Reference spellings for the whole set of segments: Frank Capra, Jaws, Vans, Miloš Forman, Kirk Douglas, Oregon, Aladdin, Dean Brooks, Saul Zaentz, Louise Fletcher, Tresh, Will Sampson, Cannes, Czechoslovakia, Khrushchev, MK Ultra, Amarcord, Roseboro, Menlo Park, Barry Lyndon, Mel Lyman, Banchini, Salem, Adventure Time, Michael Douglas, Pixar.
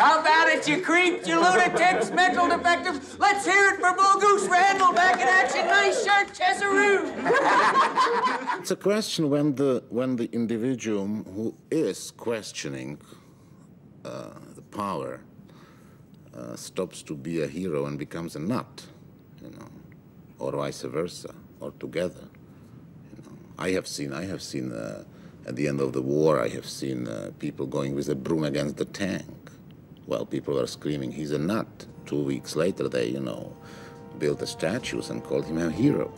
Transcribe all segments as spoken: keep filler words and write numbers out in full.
How about it, you creeps, you lunatics, mental defectives? Let's hear it for Blue Goose Randall back in action. Nice shirt, Chesaroo. It's a question when the, when the individual who is questioning uh, the power uh, stops to be a hero and becomes a nut, you know, or vice versa, or together. You know, I have seen, I have seen. Uh, At the end of the war, I have seen uh, people going with a broom against the tank while people are screaming, he's a nut. Two weeks later, they, you know, built the statues and called him a hero.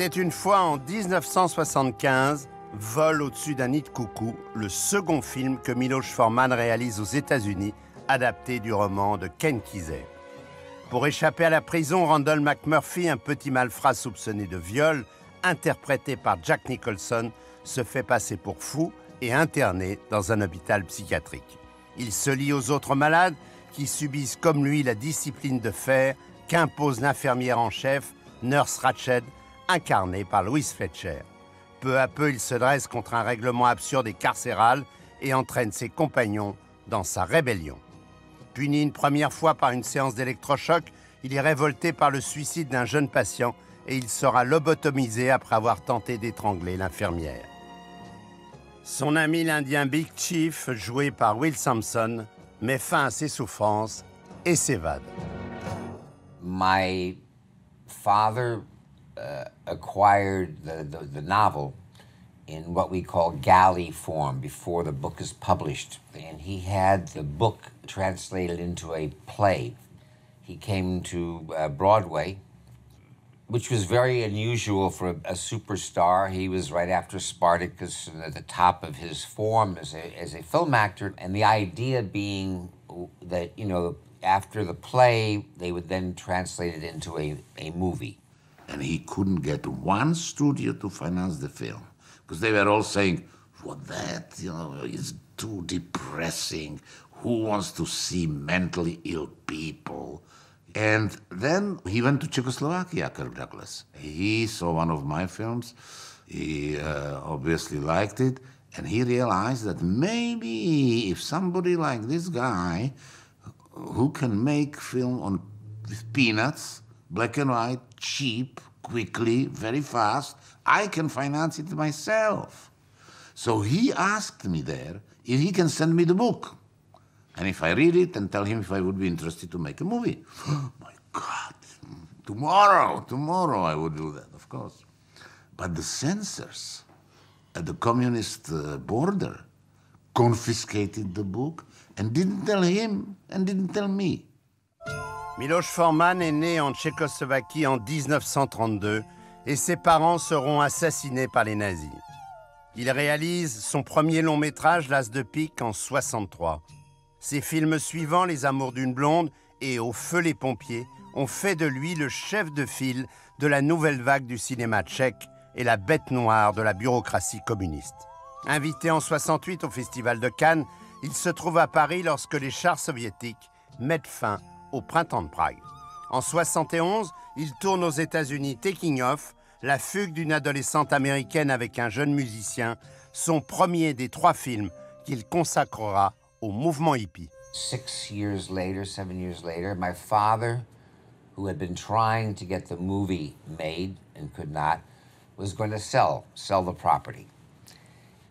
C'était une fois en mille neuf cent soixante-quinze, Vol au-dessus d'un nid de coucou, le second film que Miloš Forman réalise aux États-Unis, adapté du roman de Ken Kesey. Pour échapper à la prison, Randall McMurphy, un petit malfrat soupçonné de viol, interprété par Jack Nicholson, se fait passer pour fou et interné dans un hôpital psychiatrique. Il se lie aux autres malades qui subissent comme lui la discipline de fer qu'impose l'infirmière en chef, Nurse Ratched, incarné par Louis Fletcher. Peu à peu, il se dresse contre un règlement absurde et carcéral et entraîne ses compagnons dans sa rébellion. Puni une première fois par une séance d'électrochoc, il est révolté par le suicide d'un jeune patient et il sera lobotomisé après avoir tenté d'étrangler l'infirmière. Son ami l'Indien Big Chief, joué par Will Sampson, met fin à ses souffrances et s'évade. My father... Uh, acquired the, the, the novel in what we call galley form before the book is published. And he had the book translated into a play. He came to uh, Broadway, which was very unusual for a, a superstar. He was right after Spartacus and at the top of his form as a, as a film actor. And the idea being that, you know, after the play, they would then translate it into a, a movie. And he couldn't get one studio to finance the film because they were all saying, "What that? You know, it's too depressing. Who wants to see mentally ill people?" And then he went to Czechoslovakia, Kirk Douglas. He saw one of my films. He uh, obviously liked it, and he realized that maybe if somebody like this guy, who can make film on with peanuts, black and white, cheap, quickly, very fast, I can finance it myself. So he asked me there if he can send me the book. And if I read it and tell him if I would be interested to make a movie. My God, tomorrow, tomorrow I would do that, of course. But the censors at the communist border confiscated the book and didn't tell him and didn't tell me. Miloš Forman est né en Tchécoslovaquie en mille neuf cent trente-deux et ses parents seront assassinés par les nazis. Il réalise son premier long métrage, L'As de pique, en mille neuf cent soixante-trois. Ses films suivants, Les Amours d'une blonde et Au feu les pompiers, ont fait de lui le chef de file de la nouvelle vague du cinéma tchèque et la bête noire de la bureaucratie communiste. Invité en mille neuf cent soixante-huit au Festival de Cannes, il se trouve à Paris lorsque les chars soviétiques mettent fin au printemps de Prague. En mille neuf cent soixante et onze, il tourne aux États-Unis Taking Off, la fugue d'une adolescente américaine avec un jeune musicien, son premier des trois films qu'il consacrera au mouvement hippie. Six years later, seven years later, my father, who had been trying to get the movie made and could not, was going to sell, sell the property.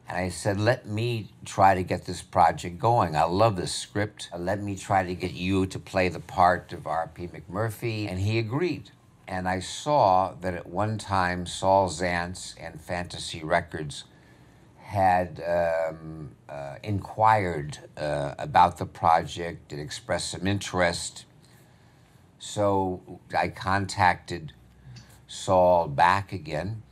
And I said, let me try to get this project going. I love this script. Let me try to get you to play the part of R P McMurphy. And he agreed. And I saw that at one time, Saul Zaentz and Fantasy Records had um, uh, inquired uh, about the project and expressed some interest. So I contacted Saul back again.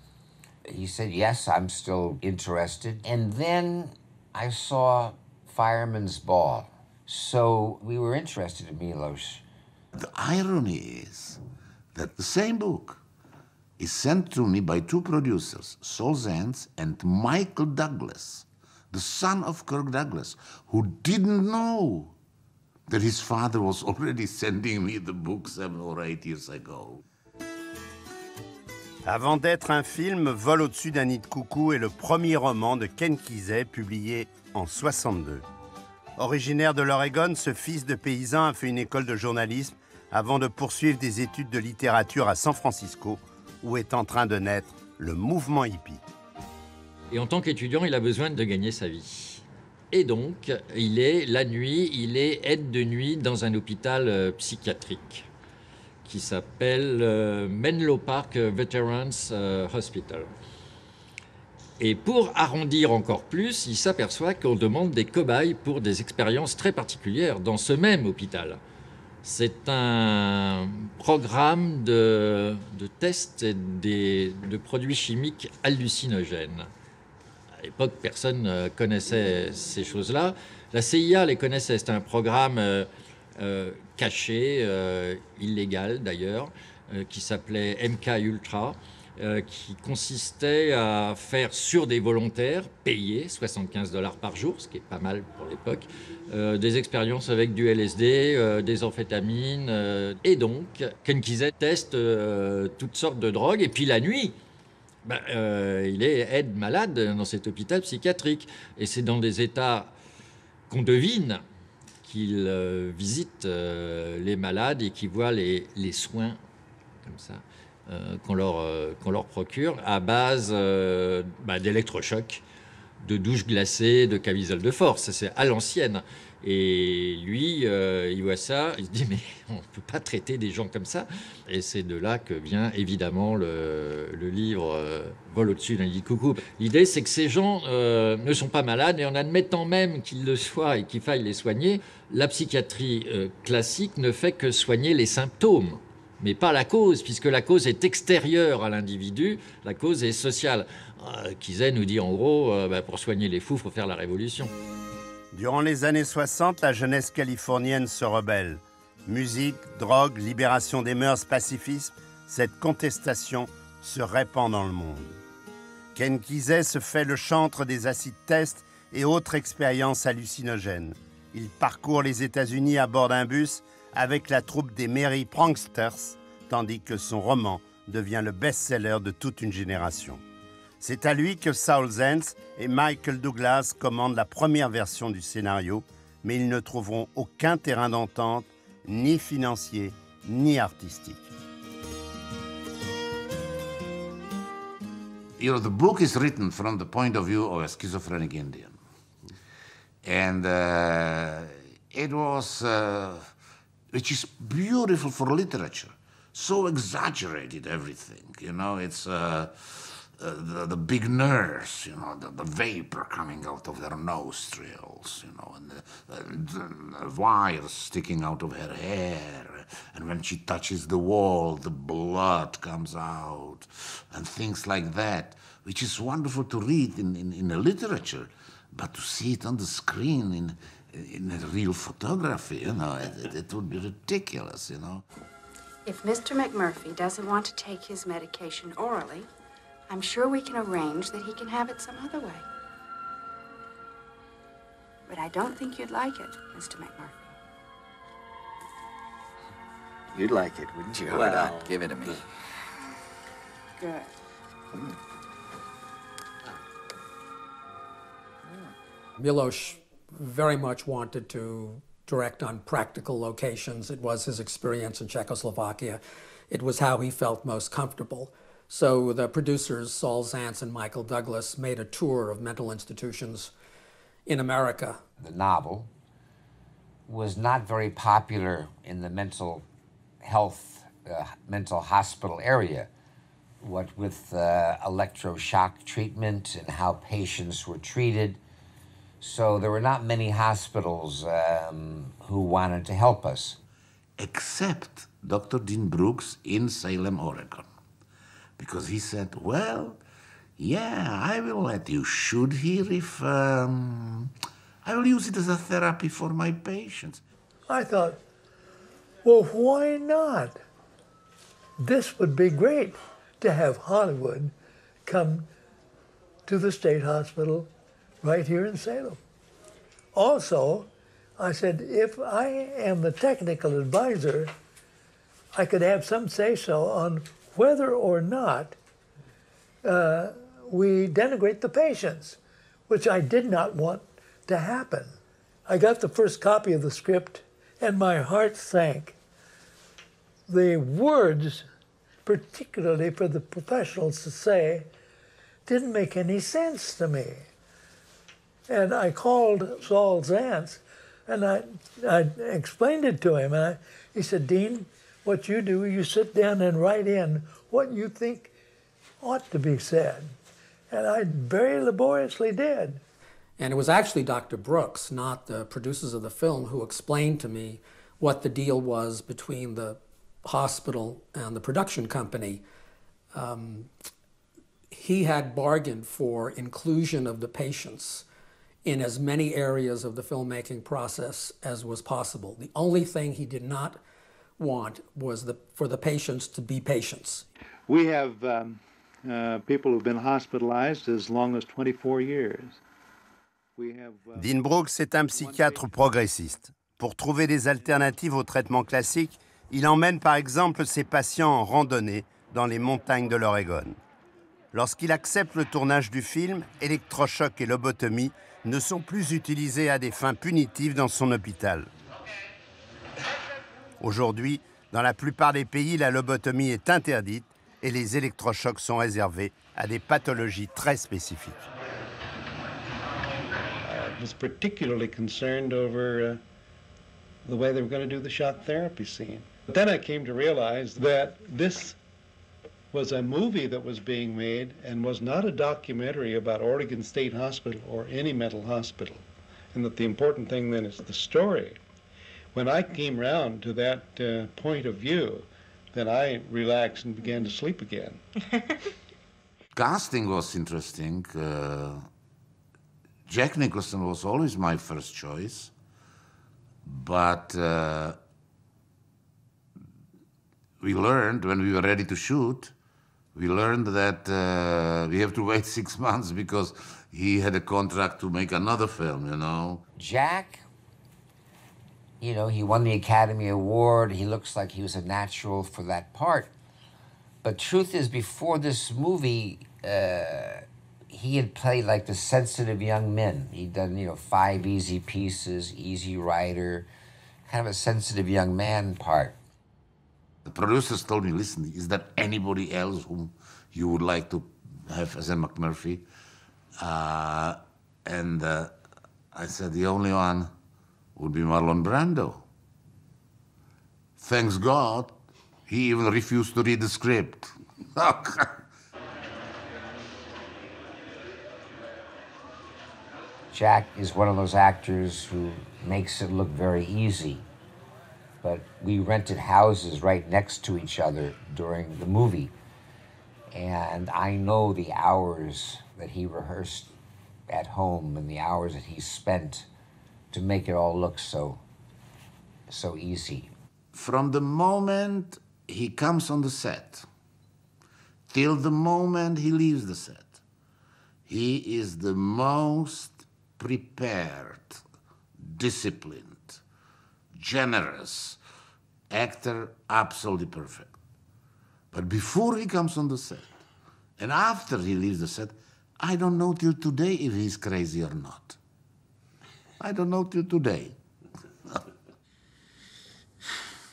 He said, yes, I'm still interested. And then I saw Fireman's Ball. So we were interested in Miloš. The irony is that the same book is sent to me by two producers, Saul Zaentz and Michael Douglas, the son of Kirk Douglas, who didn't know that his father was already sending me the book seven or eight years ago. Avant d'être un film, Vol au-dessus d'un nid de coucou est le premier roman de Ken Kesey, publié en soixante-deux. Originaire de l'Oregon, ce fils de paysan a fait une école de journalisme avant de poursuivre des études de littérature à San Francisco, où est en train de naître le mouvement hippie. Et en tant qu'étudiant, il a besoin de gagner sa vie. Et donc, il est, la nuit, il est aide de nuit dans un hôpital euh, psychiatrique qui s'appelle euh, Menlo Park Veterans euh, Hospital. Et pour arrondir encore plus, il s'aperçoit qu'on demande des cobayes pour des expériences très particulières dans ce même hôpital. C'est un programme de, de tests des, de produits chimiques hallucinogènes. À l'époque, personne ne connaissait ces choses-là. La C I A les connaissait, c'était un programme euh, euh, caché, euh, illégal d'ailleurs, euh, qui s'appelait M K Ultra, euh, qui consistait à faire sur des volontaires, payer soixante-quinze dollars par jour, ce qui est pas mal pour l'époque, Euh, des expériences avec du L S D, euh, des amphétamines. Euh, et donc, Ken Kesey teste euh, toutes sortes de drogues. Et puis la nuit, ben, euh, il est aide malade dans cet hôpital psychiatrique. Et c'est dans des états qu'on devine qu'il euh, visite euh, les malades et qu'il voit les, les soins comme ça euh, qu'on leur, euh, qu'on leur procure à base euh, ben, d'électrochocs, de douches glacées, de camisoles de force, c'est à l'ancienne. Et lui, euh, il voit ça, il se dit mais on ne peut pas traiter des gens comme ça. Et c'est de là que vient évidemment le, le livre euh, Vol au-dessus d'un nid de coucou. L'idée c'est que ces gens euh, ne sont pas malades et en admettant même qu'ils le soient et qu'il faille les soigner, la psychiatrie euh, classique ne fait que soigner les symptômes, mais pas la cause, puisque la cause est extérieure à l'individu, la cause est sociale. Kesey nous dit en gros, euh, bah, pour soigner les fous, il faut faire la révolution. Durant les années soixante, la jeunesse californienne se rebelle. Musique, drogue, libération des mœurs, pacifisme, cette contestation se répand dans le monde. Ken Kesey se fait le chantre des acid tests et autres expériences hallucinogènes. Il parcourt les États-Unis à bord d'un bus avec la troupe des Merry Pranksters, tandis que son roman devient le best-seller de toute une génération. C'est à lui que Saul Zaentz et Michael Douglas commandent la première version du scénario, mais ils ne trouveront aucun terrain d'entente, ni financier, ni artistique. You know, the book is written from the point of view of a schizophrenic Indian. And uh, it was... Uh... which is beautiful for literature, so exaggerated everything, you know, it's uh, uh, the, the big nurse, you know, the, the vapor coming out of their nostrils, you know, and the, uh, the wires sticking out of her hair, and when she touches the wall, the blood comes out, and things like that, which is wonderful to read in, in, in a literature, but to see it on the screen in in a real photography, you know, it, it, it would be ridiculous, you know. If Mister McMurphy doesn't want to take his medication orally, I'm sure we can arrange that he can have it some other way. But I don't think you'd like it, Mister McMurphy. You'd like it, wouldn't you? Well, well give it to me. Good. Mm. Mm. Miloš very much wanted to direct on practical locations. It was his experience in Czechoslovakia. It was how he felt most comfortable. So the producers, Saul Zaentz and Michael Douglas, made a tour of mental institutions in America. The novel was not very popular in the mental health, uh, mental hospital area, what with uh, electroshock treatment and how patients were treated. So there were not many hospitals um, who wanted to help us. Except Doctor Dean Brooks in Salem, Oregon. Because he said, well, yeah, I will let you shoot here if um, I will use it as a therapy for my patients. I thought, well, why not? This would be great. to have Hollywood come to the state hospital right here in Salem. Also, I said, if I am the technical advisor, I could have some say-so on whether or not uh, we denigrate the patients, which I did not want to happen. I got the first copy of the script, and my heart sank. The words, particularly for the professionals to say, didn't make any sense to me. And I called Saul Zaentz, and I, I explained it to him. And I, he said, Dean, what you do, you sit down and write in what you think ought to be said. And I very laboriously did. And it was actually Doctor Brooks, not the producers of the film, who explained to me what the deal was between the hospital and the production company. Um, he had bargained for inclusion of the patients in as many areas of the filmmaking process as was possible. The only thing he did not want was the, for the patients to be patients. We have um, uh, people who've been hospitalized as long as twenty-four years. Dean Brooks est un psychiatre progressiste. Pour trouver des alternatives aux traitements classiques, il emmène par exemple ses patients en randonnée dans les montagnes de l'Oregon. Lorsqu'il accepte le tournage du film, électrochoc et lobotomie ne sont plus utilisés à des fins punitives dans son hôpital. Aujourd'hui, dans la plupart des pays, la lobotomie est interdite et les électrochocs sont réservés à des pathologies très spécifiques. Was particularly concerned over uh, the way they were going to do the shock therapy scene. But then I came to realize that this was a movie that was being made and was not a documentary about Oregon State Hospital or any mental hospital, and that the important thing then is the story. When I came round to that uh, point of view, then I relaxed and began to sleep again. Casting was interesting. Uh... Jack Nicholson was always my first choice, but uh, we learned when we were ready to shoot, we learned that uh, we have to wait six months because he had a contract to make another film, you know. Jack, you know, he won the Academy Award. He looks like he was a natural for that part. But truth is, before this movie, uh, he had played like the sensitive young men. He'd done, you know, Five Easy Pieces, Easy Rider, kind of a sensitive young man part. The producers told me, listen, is there anybody else whom you would like to have as a McMurphy? Uh, and uh, I said, the only one would be Marlon Brando. Thanks God, he even refused to read the script. Jack is one of those actors who makes it look very easy. But we rented houses right next to each other during the movie. And I know the hours that he rehearsed at home and the hours that he spent to make it all look so, so easy. From the moment he comes on the set till the moment he leaves the set, he is the most prepared, disciplined, generous actor, absolutely perfect. But before he comes on the set, and after he leaves the set, I don't know till today if he's crazy or not. I don't know till today.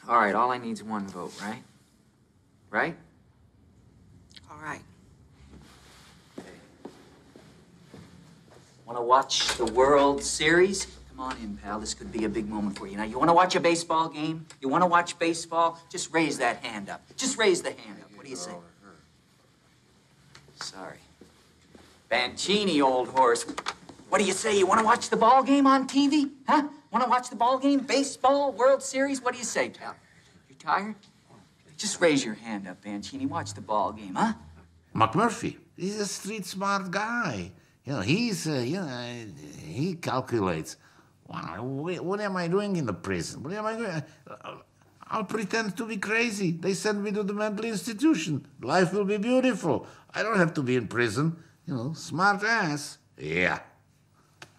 All right, all I need is one vote, right? Right? All right. Want to watch the World Series? Come on in, pal. This could be a big moment for you. Now, you want to watch a baseball game? You want to watch baseball? Just raise that hand up. Just raise the hand up. What do you say? Sorry. Banchini, old horse. What do you say? You want to watch the ball game on T V? Huh? Want to watch the ball game? Baseball, World Series? What do you say, pal? You're tired? Just raise your hand up, Banchini. Watch the ball game, huh? McMurphy, he's a street-smart guy. You know, he's, uh, you know, he calculates, what am I doing in the prison? What am I doing? I'll pretend to be crazy. They send me to the mental institution. Life will be beautiful. I don't have to be in prison. You know, smart ass. Yeah.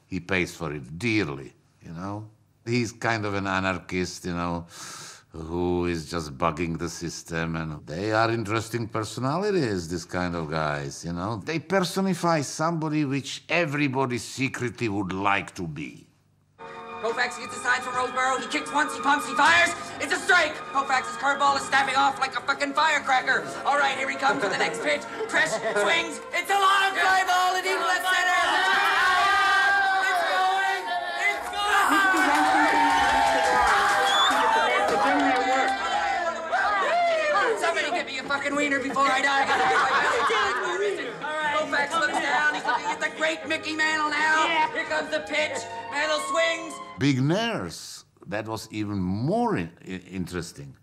He pays for it dearly, you know. He's kind of an anarchist, you know, who is just bugging the system. And they are interesting personalities, these kind of guys, you know. They personify somebody which everybody secretly would like to be. Koufax gets a sign from Roseboro. He kicks once, he pumps, he fires. It's a strike. Koufax's curveball is snapping off like a fucking firecracker. All right, here he comes with the next pitch. Tresh swings. It's a long fly ball in deep left center. It's going. It's going. Somebody give me a fucking wiener before I die. I gotta get my wiener. Koufax looks down. He's looking at the great Mickey Mantle now. Yeah. Here comes the pitch. Mantle swings. Big Nurse. That was even more in interesting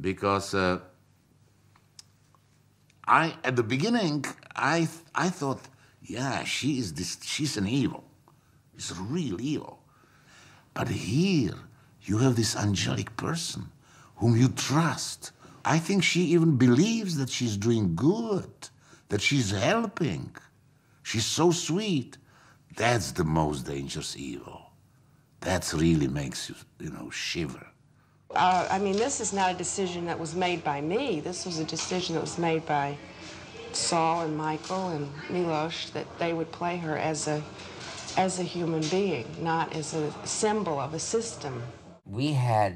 because uh, I, at the beginning, I th I thought, yeah, she is this. She's an evil. She's a real evil. But here, you have this angelic person whom you trust. I think she even believes that she's doing good, that she's helping. She's so sweet. That's the most dangerous evil. That really makes you, you know, shiver. Uh, I mean, this is not a decision that was made by me. This was a decision that was made by Saul and Michael and Miloš, that they would play her as a, as a human being, not as a symbol of a system. We had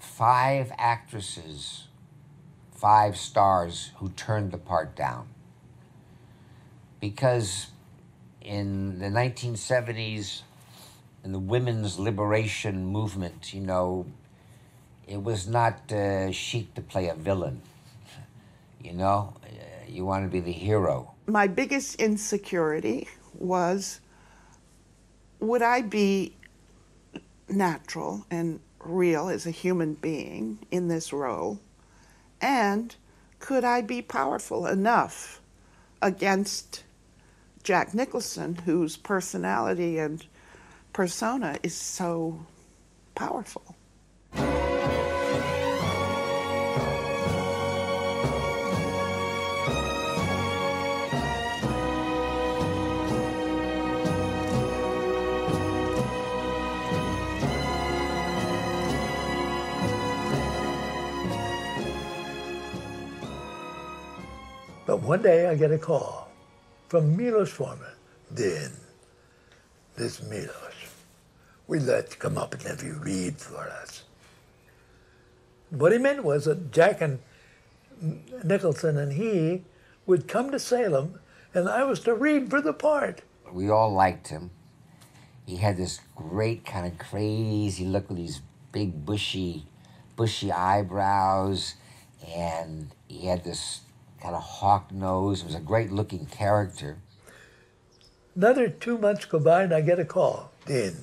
five actresses, five stars, who turned the part down. Because in the nineteen seventies, in the women's liberation movement, you know, it was not uh, chic to play a villain, you know? Uh, you want to be the hero. My biggest insecurity was, would I be natural and real as a human being in this role? And could I be powerful enough against Jack Nicholson, whose personality and persona is so powerful? But one day I get a call from Miloš Forman. Then, this Miloš, we'd like to come up and have you read for us. What he meant was that Jack and Nicholson and he would come to Salem, and I was to read for the part. We all liked him. He had this great kind of crazy look with these big bushy, bushy eyebrows, and he had this kind of hawk nose. It was a great-looking character. Another two months go by, and I get a call. Dean,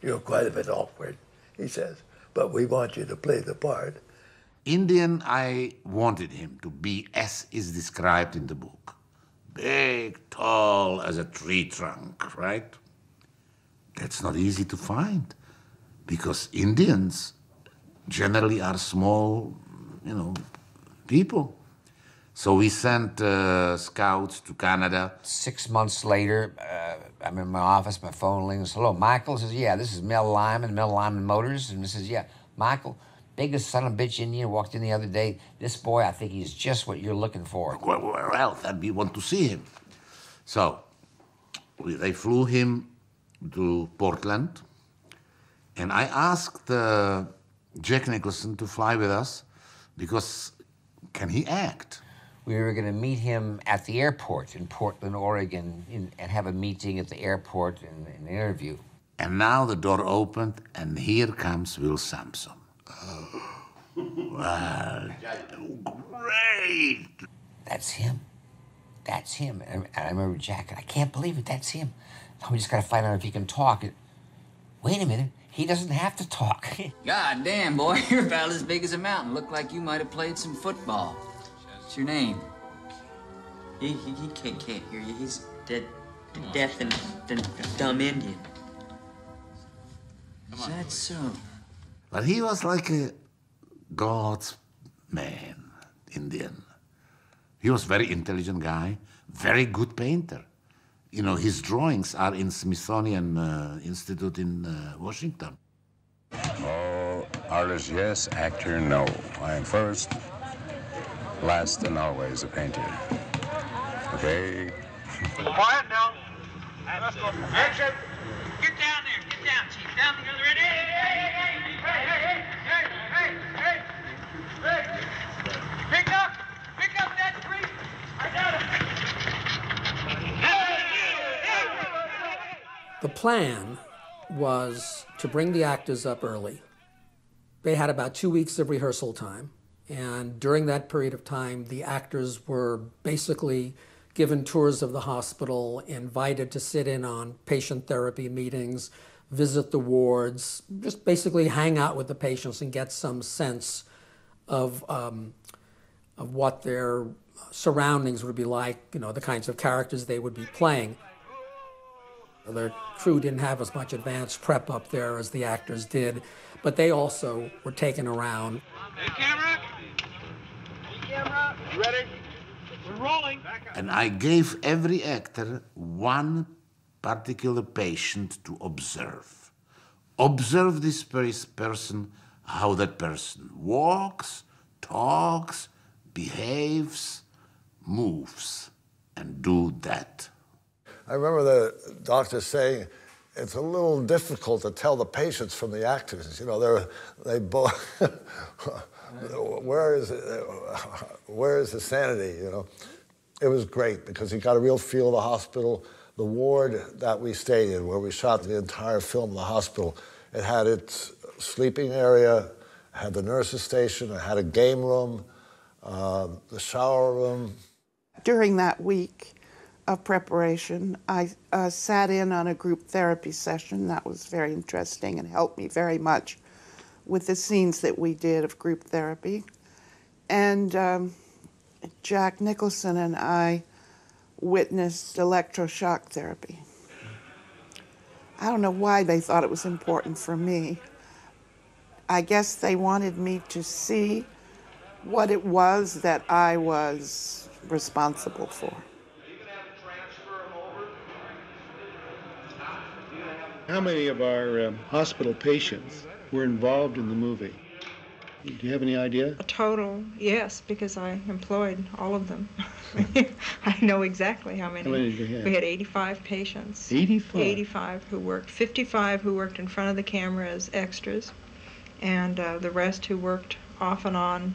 you're quite a bit awkward, he says, but we want you to play the part. Indian, I wanted him to be as is described in the book. Big, tall as a tree trunk, right? That's not easy to find, because Indians generally are small, you know, people. So we sent uh, scouts to Canada. Six months later, uh, I'm in my office, my phone rings. Hello, Michael? Says, yeah, this is Mel Lyman, Mel Lyman Motors. And he says, yeah, Michael, biggest son of a bitch Indian walked in the other day. This boy, I think he's just what you're looking for. Well, well that'd be want to see him. So we, they flew him to Portland. And I asked uh, Jack Nicholson to fly with us because can he act? We were going to meet him at the airport in Portland, Oregon, in, and have a meeting at the airport and an interview. And now the door opened, and here comes Will Sampson. Oh, wow. Great! That's him. That's him. And I remember Jack, and I can't believe it, that's him. Now we just got to find out if he can talk. Wait a minute, he doesn't have to talk. God damn, boy, you're about as big as a mountain. Looked like you might have played some football. What's your name? He, he, he can't, can't hear you. He's dead, deaf and, and dumb Indian. Is that so? But he was like a God's man, Indian. He was a very intelligent guy, very good painter. You know, his drawings are in Smithsonian uh, Institute in uh, Washington. Oh, artist, yes, actor, no. I am first, last, and always a painter. Okay? Quiet now. Action. Get down there. Get down, Chief. Down the other end. Hey, hey, hey, hey, hey, hey, hey, hey, hey, hey. Pick up. Pick up that tree. I got him. Hey, hey, hey. The plan was to bring the actors up early. They had about two weeks of rehearsal time. And during that period of time, the actors were basically given tours of the hospital, invited to sit in on patient therapy meetings, visit the wards, just basically hang out with the patients and get some sense of, um, of what their surroundings would be like, you know, the kinds of characters they would be playing. Their crew didn't have as much advanced prep up there as the actors did, but they also were taken around. Hey, camera! Hey, camera! You ready? We're rolling. And I gave every actor one particular patient to observe. Observe this person, how that person walks, talks, behaves, moves, and do that. I remember the doctor saying, it's a little difficult to tell the patients from the actors. You know, they're, they both, where is, where is the sanity, you know? It was great because he got a real feel of the hospital. The ward that we stayed in, where we shot the entire film of the hospital, it had its sleeping area, had the nurses' station, it had a game room, uh, the shower room. During that week of preparation, I uh, sat in on a group therapy session. That was very interesting and helped me very much with the scenes that we did of group therapy. And um, Jack Nicholson and I witnessed electroshock therapy. I don't know why they thought it was important for me. I guess they wanted me to see what it was that I was responsible for. How many of our um, hospital patients were involved in the movie? Do you have any idea? A total, yes, because I employed all of them. I know exactly how many. How many did you have? We had eighty-five patients. eighty-five? eighty-five who worked, fifty-five who worked in front of the camera as extras, and uh, the rest who worked off and on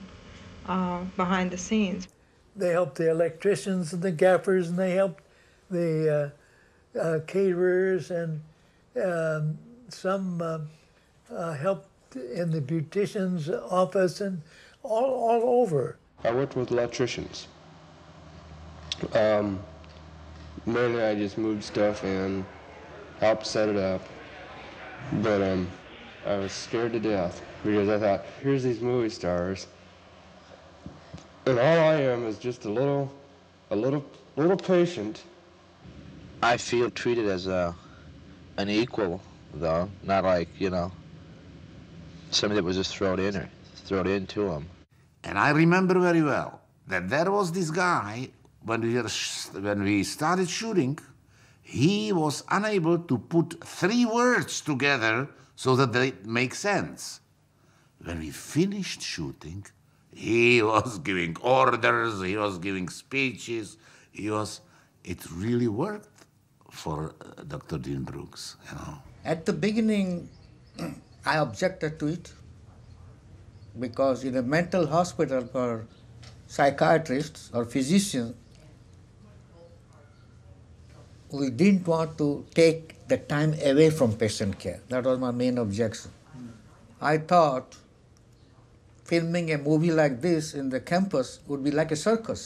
uh, behind the scenes. They helped the electricians and the gaffers, and they helped the uh, uh, caterers, and Um, some uh, uh, helped in the beautician's office and all, all over. I worked with electricians. Um, mainly I just moved stuff and helped set it up. But um, I was scared to death because I thought, here's these movie stars, and all I am is just a little, a little, little patient. I feel treated as a an equal, though, not like, you know, somebody that was just thrown in or thrown into him. And I remember very well that there was this guy, when we, were when we started shooting, he was unable to put three words together so that they make sense. When we finished shooting, he was giving orders, he was giving speeches, he was, it really worked for uh, Doctor Dean Brooks, you know. At the beginning, I objected to it because in a mental hospital for psychiatrists or physicians, we didn't want to take the time away from patient care. That was my main objection. I thought filming a movie like this in the campus would be like a circus.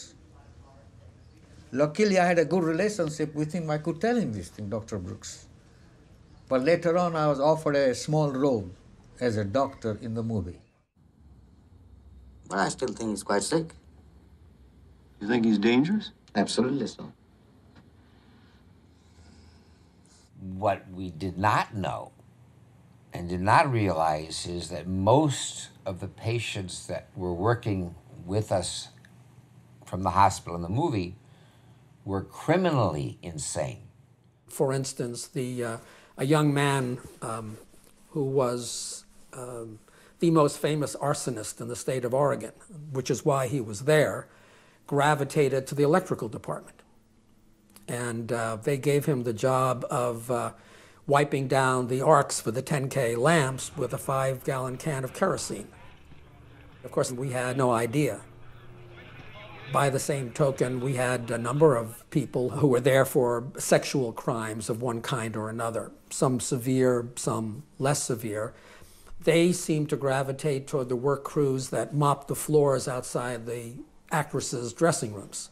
Luckily, I had a good relationship with him. I could tell him this thing, Doctor Brooks. But later on, I was offered a small role as a doctor in the movie. Well, I still think he's quite sick. You think he's dangerous? Absolutely so. What we did not know and did not realize is that most of the patients that were working with us from the hospital in the movie were criminally insane. For instance, the uh, a young man um, who was um, the most famous arsonist in the state of Oregon, which is why he was there, gravitated to the electrical department. And uh, they gave him the job of uh, wiping down the arcs for the ten K lamps with a five-gallon can of kerosene. Of course, we had no idea. By the same token, we had a number of people who were there for sexual crimes of one kind or another, some severe, some less severe. They seemed to gravitate toward the work crews that mopped the floors outside the actresses' dressing rooms.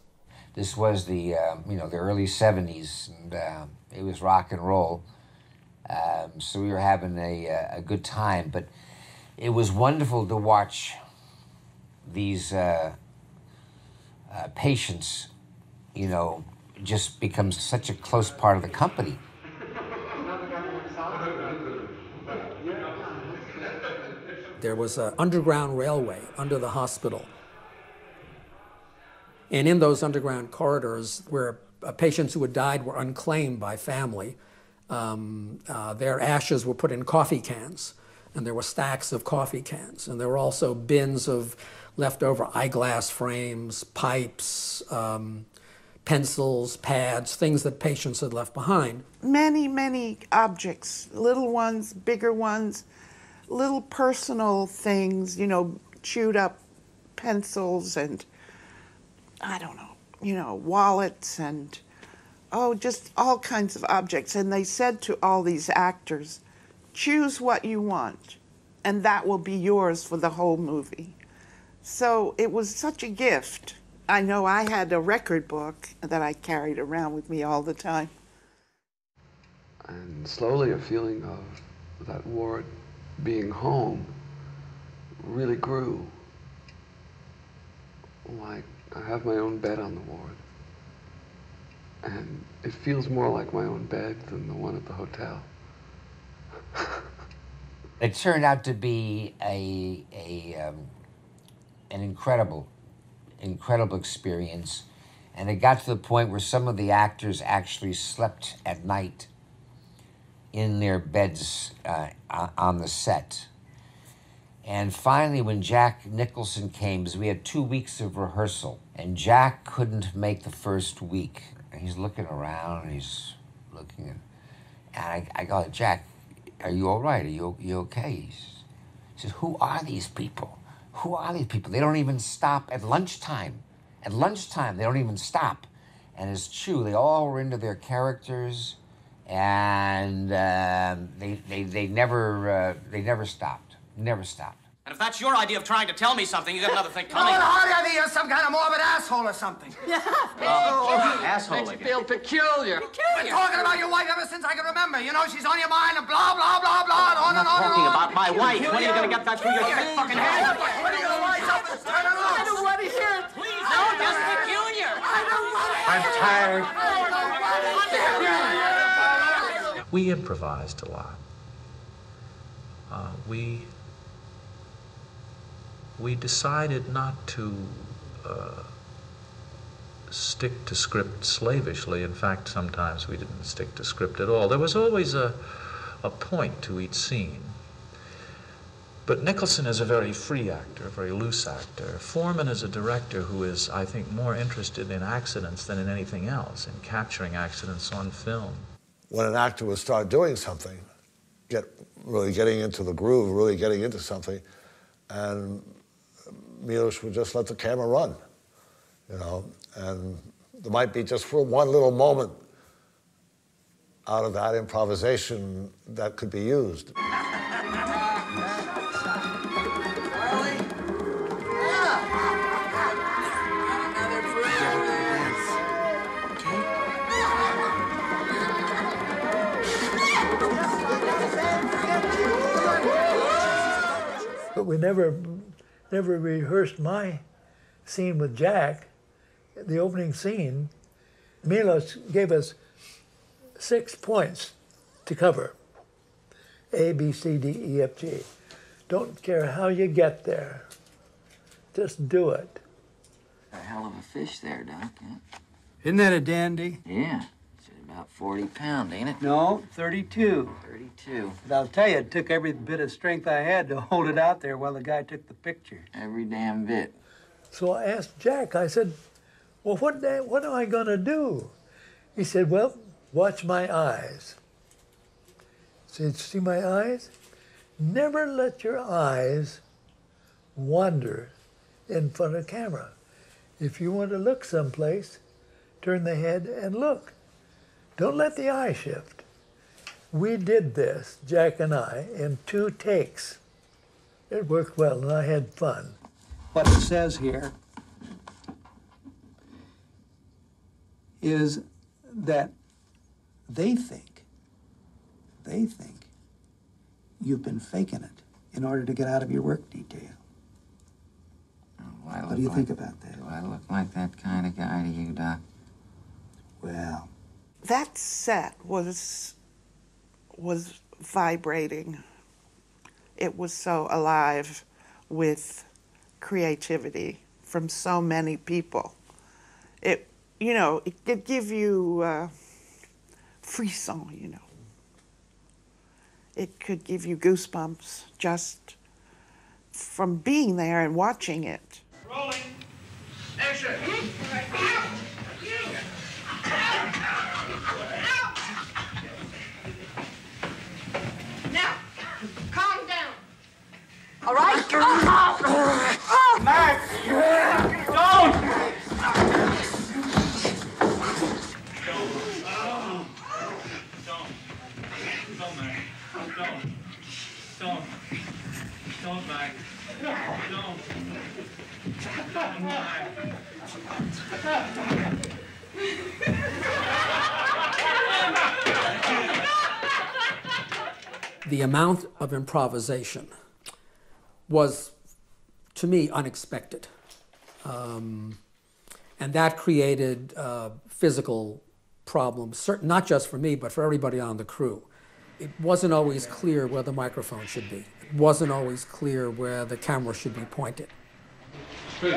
This was the, uh, you know, the early seventies, and uh, it was rock and roll. Um, so we were having a, a good time, but it was wonderful to watch these uh, uh, patients, you know, just become such a close part of the company. There was an underground railway under the hospital. And in those underground corridors where uh, patients who had died were unclaimed by family, um, uh, their ashes were put in coffee cans, and there were stacks of coffee cans. And there were also bins of leftover eyeglass frames, pipes, um, pencils, pads, things that patients had left behind. Many, many objects, little ones, bigger ones, little personal things, you know, chewed up pencils and, I don't know, you know, wallets and, oh, just all kinds of objects. And they said to all these actors, choose what you want, and that will be yours for the whole movie. So it was such a gift. I know I had a record book that I carried around with me all the time. And slowly a feeling of that word being home really grew. Like, I have my own bed on the ward, and it feels more like my own bed than the one at the hotel. It turned out to be a, a, um, an incredible, incredible experience, and it got to the point where some of the actors actually slept at night in their beds uh, on the set. And finally, when Jack Nicholson came, because we had two weeks of rehearsal, and Jack couldn't make the first week. And he's looking around, and he's looking at, and I, I go, Jack, are you all right? Are you, you okay? He's, he says, who are these people? Who are these people? They don't even stop at lunchtime. At lunchtime, they don't even stop. And it's true, they all were into their characters, and uh, they, they, they, never, uh, they never stopped. Never stopped. And if that's your idea of trying to tell me something, you got another thing coming. Well, how do you, you're some kind of morbid asshole or something. Yeah. Oh, oh, asshole again. You feel peculiar. Peculiar. Been talking about your wife ever since I can remember. You know, she's on your mind and blah, blah, blah, blah, and on and on. Talking about my wife. Peculiar. When are you going to get that through your thick fucking head? What are you going to turn it off? I don't want to hear it. Please, no, just peculiar. I don't want to hear it. I'm tired. I don't want to hear it. We improvised a lot. Uh, we... We decided not to uh, stick to script slavishly. In fact, sometimes we didn't stick to script at all. There was always a, a point to each scene. But Nicholson is a very free actor, a very loose actor. Forman is a director who is, I think, more interested in accidents than in anything else, in capturing accidents on film. When an actor would start doing something, get, really getting into the groove, really getting into something, and Miloš would just let the camera run, you know, and there might be just for one little moment out of that improvisation that could be used. But we never, never rehearsed my scene with Jack, the opening scene. Miloš gave us six points to cover. A, B, C, D, E, F, G. Don't care how you get there. Just do it. A hell of a fish there, Doc. Huh? Isn't that a dandy? Yeah. It's about forty pound, ain't it? No, thirty-two. thirty-two. But I'll tell you, it took every bit of strength I had to hold it out there while the guy took the picture. Every damn bit. So I asked Jack, I said, well, what, what am I going to do? He said, well, watch my eyes. I said, see my eyes? Never let your eyes wander in front of camera. If you want to look someplace, turn the head and look. Don't let the eye shift. We did this, Jack and I, in two takes. It worked well, and I had fun. What it says here is that they think, they think you've been faking it in order to get out of your work detail. What do you think about that? Do I look like that kind of guy to you, Doc? Well, that set was was vibrating. It was so alive with creativity from so many people. It, you know, it did give you uh, frisson, you know. It could give you goosebumps just from being there and watching it. Rolling. Action. Now, calm down. All right? Oh, oh. Oh. Max, don't. Don't. Don't. Don't, Max. Don't. Don't. Don't, Max. Don't. Don't, Max. The amount of improvisation was, to me, unexpected. Um, and that created uh, physical problems, certain, not just for me, but for everybody on the crew. It wasn't always clear where the microphone should be. It wasn't always clear where the camera should be pointed. We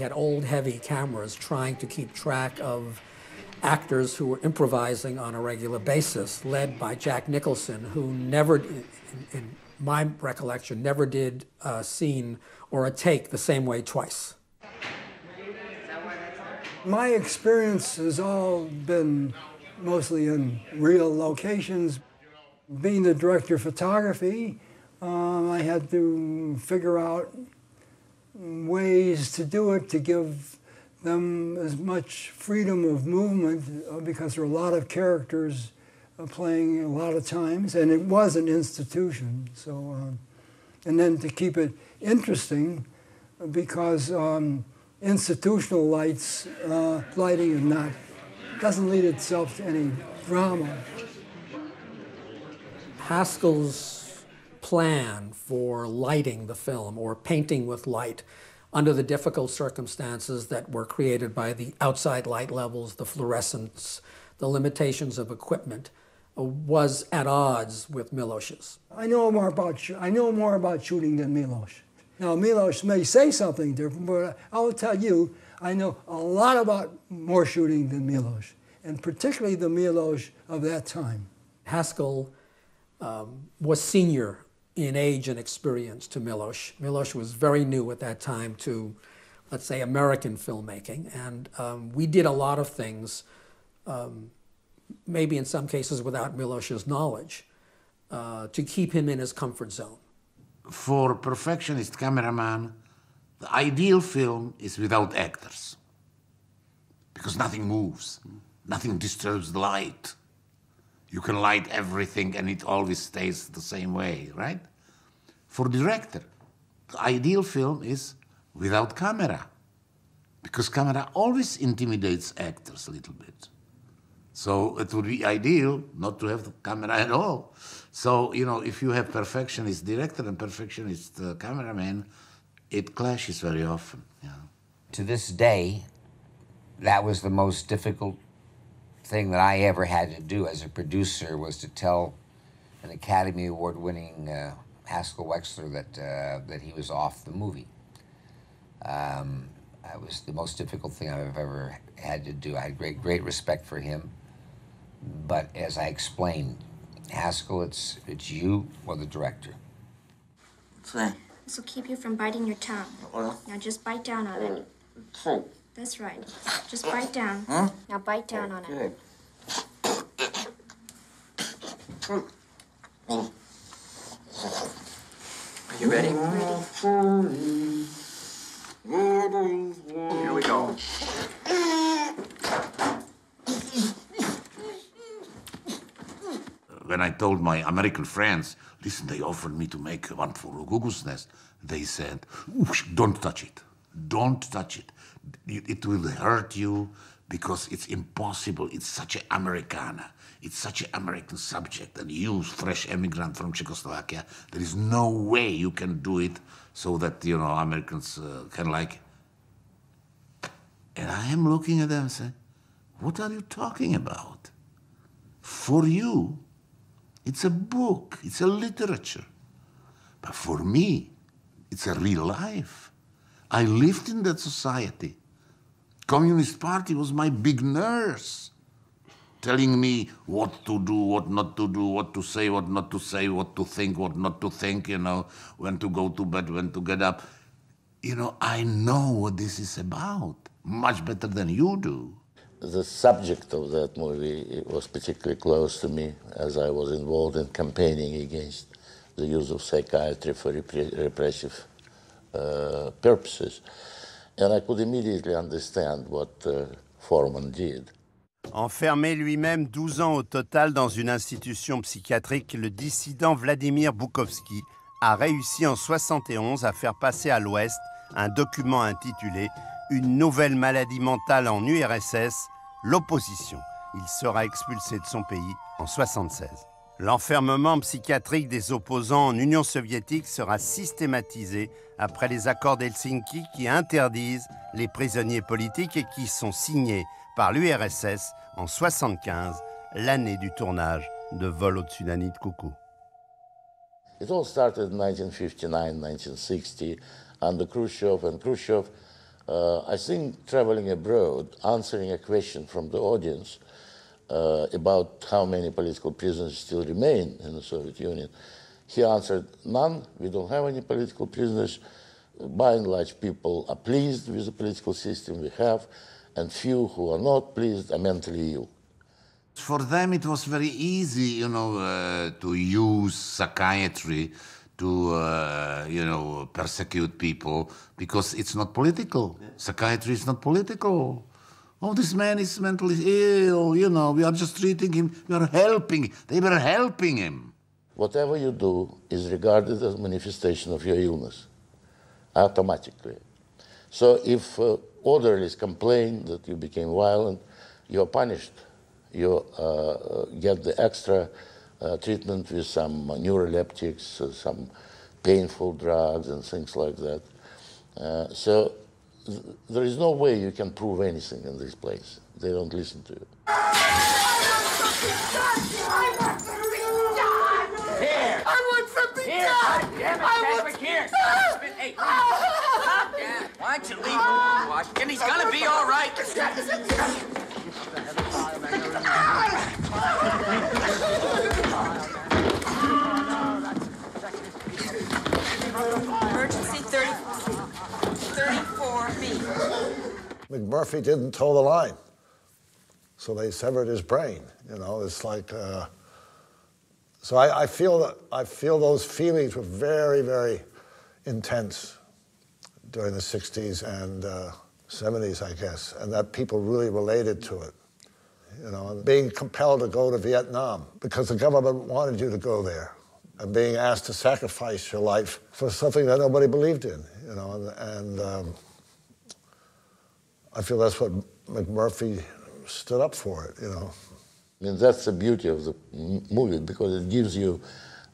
had old, heavy cameras trying to keep track of actors who were improvising on a regular basis, led by Jack Nicholson, who never, in, in my recollection, never did a scene or a take the same way twice. My experience has all been mostly in real locations. Being the director of photography, um, I had to figure out ways to do it to give them as much freedom of movement uh, because there are a lot of characters uh, playing a lot of times, and it was an institution. So, um, and then to keep it interesting because um, institutional lights, uh, lighting or not, doesn't lead itself to any drama. Haskell's plan for lighting the film or painting with light under the difficult circumstances that were created by the outside light levels, the fluorescence, the limitations of equipment, was at odds with Miloš's. I know more about I know more about shooting than Miloš. Now Miloš may say something different, but I will tell you, I know a lot about more shooting than Miloš, and particularly the Miloš of that time. Haskell um, was senior in age and experience to Miloš. Miloš was very new at that time to, let's say, American filmmaking. And um, we did a lot of things, um, maybe in some cases without Miloš's knowledge, uh, to keep him in his comfort zone. For perfectionist cameraman, the ideal film is without actors, because nothing moves, nothing disturbs the light. You can light everything and it always stays the same way, right? For director, the ideal film is without camera, because camera always intimidates actors a little bit. So it would be ideal not to have the camera at all. So, you know, if you have perfectionist director and perfectionist uh, cameraman, it clashes very often, you know. To this day, that was the most difficult thing that I ever had to do as a producer was to tell an Academy Award-winning uh, Haskell Wexler that uh, that he was off the movie. Um, it was the most difficult thing I've ever had to do. I had great, great respect for him, but as I explained, Haskell, it's it's you or the director. What's that? This will keep you from biting your tongue. Well, now just bite down on it. Oh. That's right. Just bite down. Huh? Now bite down on it. Are you ready? Ready. Here we go. When I told my American friends, listen, they offered me to make One for a Cuckoo's Nest, they said, don't touch it. Don't touch it. It will hurt you because it's impossible. It's such an Americana. It's such an American subject. And you, fresh immigrant from Czechoslovakia, there is no way you can do it so that, you know, Americans uh, can like it. And I am looking at them and saying, what are you talking about? For you, it's a book. It's a literature. But for me, it's a real life. I lived in that society. Communist Party was my big nurse, telling me what to do, what not to do, what to say, what not to say, what to think, what not to think, you know, when to go to bed, when to get up. You know, I know what this is about, much better than you do. The subject of that movie was particularly close to me, as I was involved in campaigning against the use of psychiatry for repre repressive Uh, purposes, and I could immediately understand what uh, Forman did. Enfermé lui-même douze ans au total dans une institution psychiatrique, le dissident Vladimir Bukovsky a réussi en soixante et onze à faire passer à l'Ouest un document intitulé « Une nouvelle maladie mentale en U R S S, l'opposition ». Il sera expulsé de son pays en soixante-seize. L'enfermement psychiatrique des opposants en Union soviétique sera systématisé après les accords d'Helsinki qui interdisent les prisonniers politiques et qui sont signés par l'U R S S en soixante-quinze, l'année du tournage de Vol au-dessus d'un nid de coucou. It all started in nineteen fifty-nine nineteen sixty under Khrushchev, and Khrushchev, uh, I think, traveling abroad, answering a question from the audience Uh, about how many political prisoners still remain in the Soviet Union. He answered, none, we don't have any political prisoners. By and large, people are pleased with the political system we have, and few who are not pleased are mentally ill. For them, it was very easy, you know, uh, to use psychiatry to, uh, you know, persecute people, because it's not political. Psychiatry is not political. Oh, this man is mentally ill, you know, we are just treating him, we are helping, they were helping him. Whatever you do is regarded as manifestation of your illness, automatically. So if uh, orderlies complain that you became violent, you're punished. You uh, get the extra uh, treatment with some neuroleptics, uh, some painful drugs and things like that. Uh, so. There is no way you can prove anything in this place. They don't listen to you. I want something done! Here! I want something here. done! Damn it, I want here! Hey, stop that! Why don't you leave him, Washington? He's gonna be all right. Emergency thirty-four. McMurphy didn't toe the line, so they severed his brain. You know, it's like uh, so. I, I feel that I feel those feelings were very, very intense during the sixties and uh, seventies, I guess, and that people really related to it. You know, and being compelled to go to Vietnam because the government wanted you to go there, and being asked to sacrifice your life for something that nobody believed in. You know, and. and um, I feel that's what McMurphy stood up for it, you know. I mean, that's the beauty of the movie, because it gives you,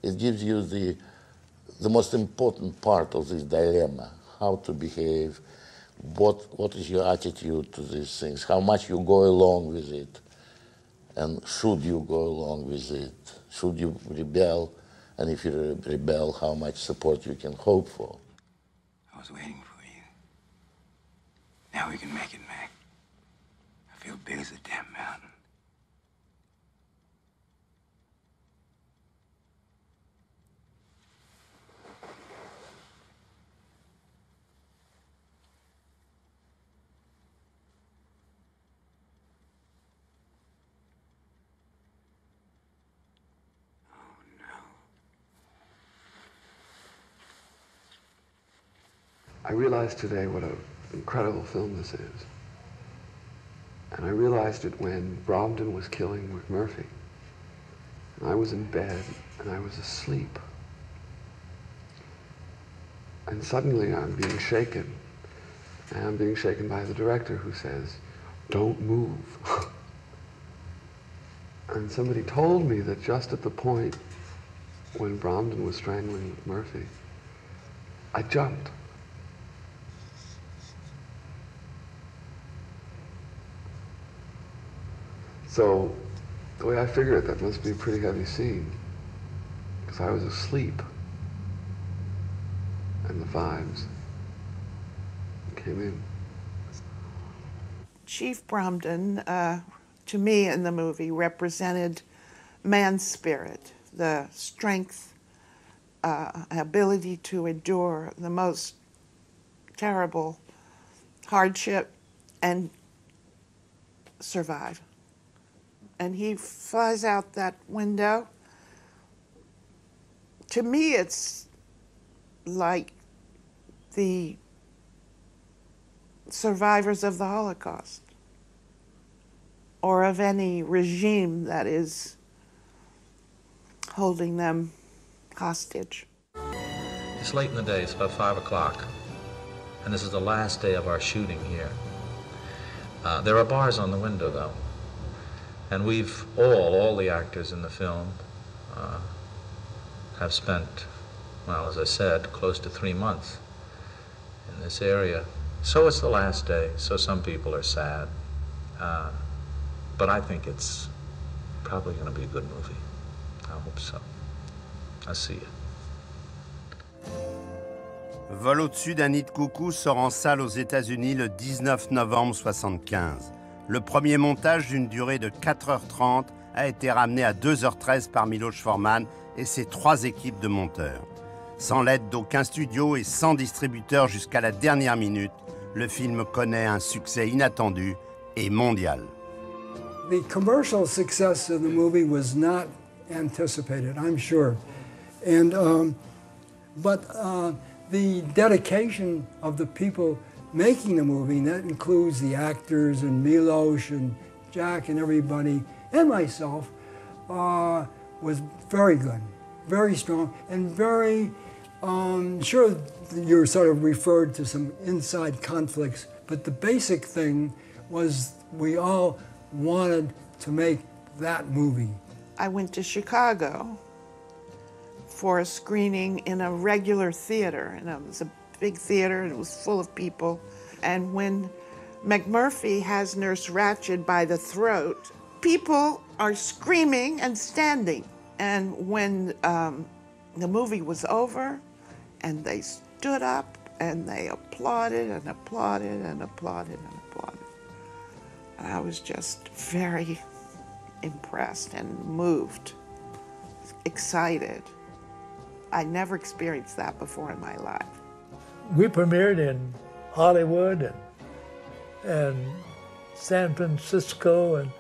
it gives you the, the most important part of this dilemma, how to behave, what, what is your attitude to these things, how much you go along with it, and should you go along with it? Should you rebel? And if you rebel, how much support you can hope for? I was waiting for you. Now we can make it, Mac. I feel big as a damn mountain. I realized today what an incredible film this is. And I realized it when Bromden was killing McMurphy. And I was in bed, and I was asleep. And suddenly I'm being shaken. And I'm being shaken by the director who says, "Don't move." And somebody told me that just at the point when Bromden was strangling McMurphy, I jumped. So the way I figure it, that must be a pretty heavy scene, because I was asleep, and the vibes came in. Chief Bromden, uh, to me in the movie, represented man's spirit, the strength, uh, ability to endure the most terrible hardship and survive. And he flies out that window. To me, it's like the survivors of the Holocaust or of any regime that is holding them hostage. It's late in the day, it's about five o'clock, and this is the last day of our shooting here. Uh, there are bars on the window, though. And we've all, all the actors in the film, uh, have spent, well, as I said, close to three months in this area. So it's the last day, so some people are sad. Uh, but I think it's probably going to be a good movie. I hope so. I'll see you. Vol au-dessus d'un nid de coucou sort en salle aux États-Unis le dix-neuf novembre soixante-quinze. Le premier montage d'une durée de quatre heures trente a été ramené à deux heures treize par Miloš Forman et ses trois équipes de monteurs. Sans l'aide d'aucun studio et sans distributeur jusqu'à la dernière minute, le film connaît un succès inattendu et mondial. The commercial success of the movie was not anticipated, I'm sure. And um, but uh, the dedication of the people making the movie, and that includes the actors and Miloš and Jack and everybody, and myself, uh, was very good, very strong, and very, um, sure you're sort of referred to some inside conflicts, but the basic thing was we all wanted to make that movie. I went to Chicago for a screening in a regular theater, and it was a big theater, and it was full of people. And when McMurphy has Nurse Ratched by the throat, people are screaming and standing. And when um, the movie was over, and they stood up, and they applauded, and applauded, and applauded, and applauded. And I was just very impressed and moved, excited. I never experienced that before in my life. We premiered in Hollywood and, and San Francisco and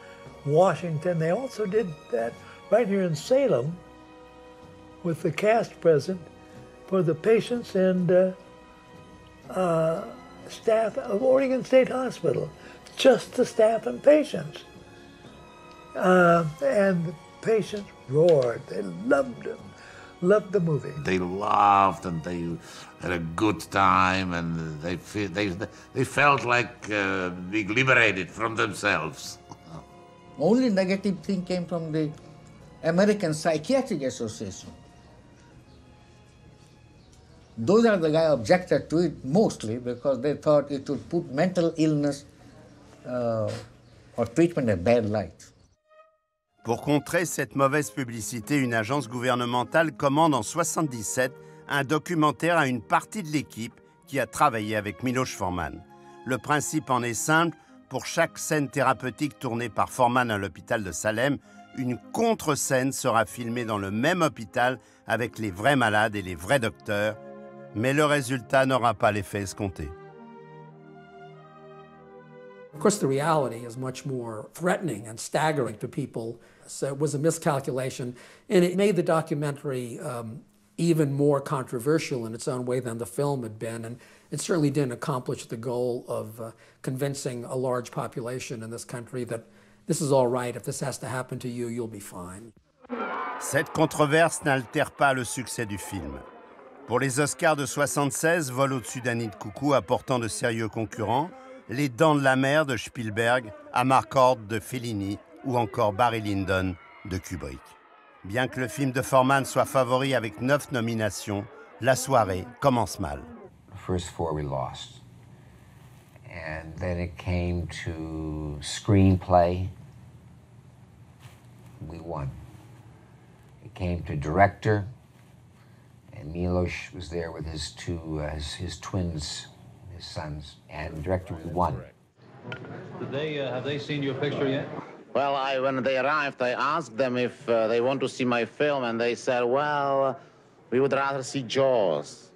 Washington. They also did that right here in Salem with the cast present for the patients and uh, uh, staff of Oregon State Hospital, just the staff and patients. Uh, and the patients roared. They loved them. Loved the movie. They laughed and they had a good time, and they fe they they felt like uh, being liberated from themselves. Only negative thing came from the American Psychiatric Association. Those are the guys objected to it mostly because they thought it would put mental illness uh, or treatment in a bad light. Pour contrer cette mauvaise publicité, une agence gouvernementale commande en mille neuf cent soixante-dix-sept un documentaire à une partie de l'équipe qui a travaillé avec Miloš Forman. Le principe en est simple, pour chaque scène thérapeutique tournée par Forman à l'hôpital de Salem, une contre-scène sera filmée dans le même hôpital avec les vrais malades et les vrais docteurs, mais le résultat n'aura pas l'effet escompté. Of course, the reality is much more threatening and staggering to people. So it was a miscalculation, and it made the documentary um, even more controversial in its own way than the film had been, and it certainly didn't accomplish the goal of uh, convincing a large population in this country that this is all right, if this has to happen to you, you'll be fine. Cette controverse n'altère pas le succès du film. Pour les Oscars de soixante-seize, Vol au-dessus d'un nid de coucou apportant de sérieux concurrents, Les Dents de la Mer de Spielberg, Amarcord de Fellini ou encore Barry Lyndon de Kubrick. Bien que le film de Forman soit favori avec neuf nominations, la soirée commence mal. The first four we lost, and then it came to screenplay. We won. It came to director, and Miloš was there with his two uh, his, his twins. Sons and director we won. Did they, uh, have they seen your picture yet? Well, I, when they arrived, I asked them if uh, they want to see my film, and they said, well, we would rather see Jaws.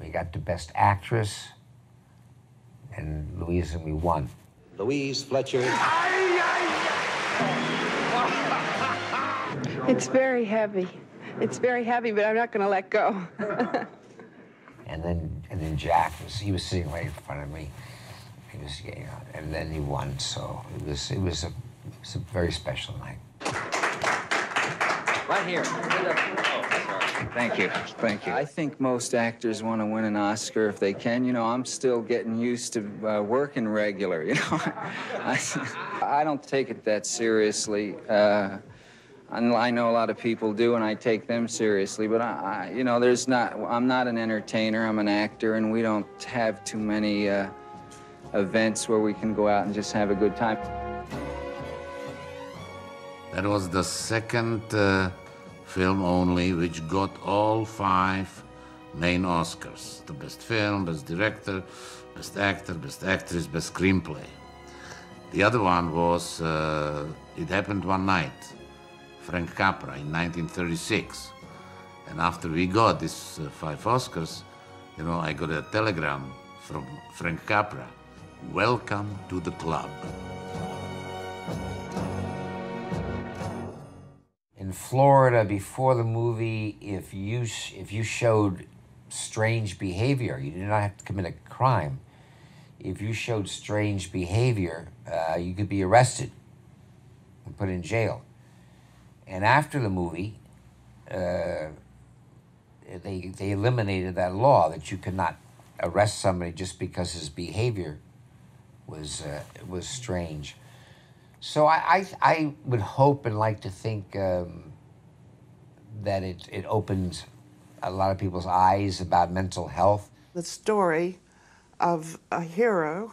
We got the best actress, and Louise and we won. Louise Fletcher. It's very heavy. It's very heavy, but I'm not going to let go. And then, and then Jack was, he was sitting right in front of me. He was, you know, and then he won. So it was, it was a, it was a very special night. Right here. Oh, sorry. Thank you, thank you. I think most actors want to win an Oscar if they can. You know, I'm still getting used to uh, working regular. You know, I, I don't take it that seriously. Uh, I know a lot of people do, and I take them seriously, but I, I, you know, there's not, I'm not an entertainer, I'm an actor, and we don't have too many uh, events where we can go out and just have a good time. That was the second uh, film only which got all five main Oscars. The best film, best director, best actor, best actress, best screenplay. The other one was, uh, it happened one night. Frank Capra in nineteen thirty-six. And after we got these uh, five Oscars, you know, I got a telegram from Frank Capra. Welcome to the club. In Florida, before the movie, if you, if you showed strange behavior, you did not have to commit a crime. If you showed strange behavior, uh, you could be arrested and put in jail. And after the movie, uh, they, they eliminated that law that you could not arrest somebody just because his behavior was, uh, was strange. So I, I, I would hope and like to think um, that it, it opened a lot of people's eyes about mental health. The story of a hero,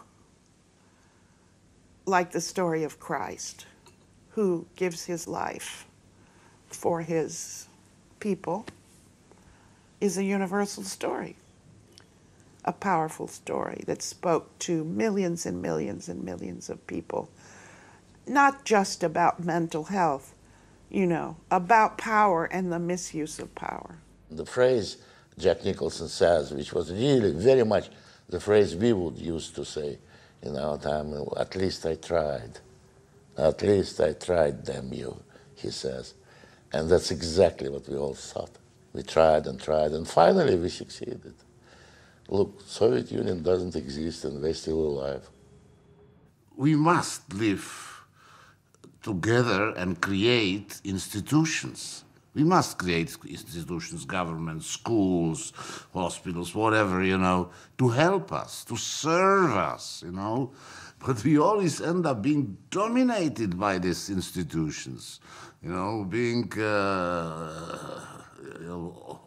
like the story of Christ, who gives his life for his people, is a universal story, a powerful story that spoke to millions and millions and millions of people, not just about mental health, you know, about power and the misuse of power. The phrase Jack Nicholson says, which was really very much the phrase we would used to say in our time, at least I tried, at least I tried, damn you, he says. And that's exactly what we all thought. We tried and tried, and finally we succeeded. Look, Soviet Union doesn't exist, and they're still alive. We must live together and create institutions. We must create institutions, governments, schools, hospitals, whatever, you know, to help us, to serve us, you know. But we always end up being dominated by these institutions. You know, being uh,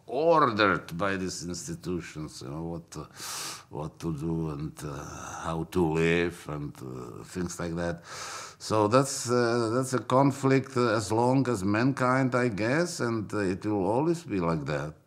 ordered by these institutions, you know, what to, what to do and uh, how to live and uh, things like that. So that's uh, that's a conflict as long as mankind, I guess, and it will always be like that.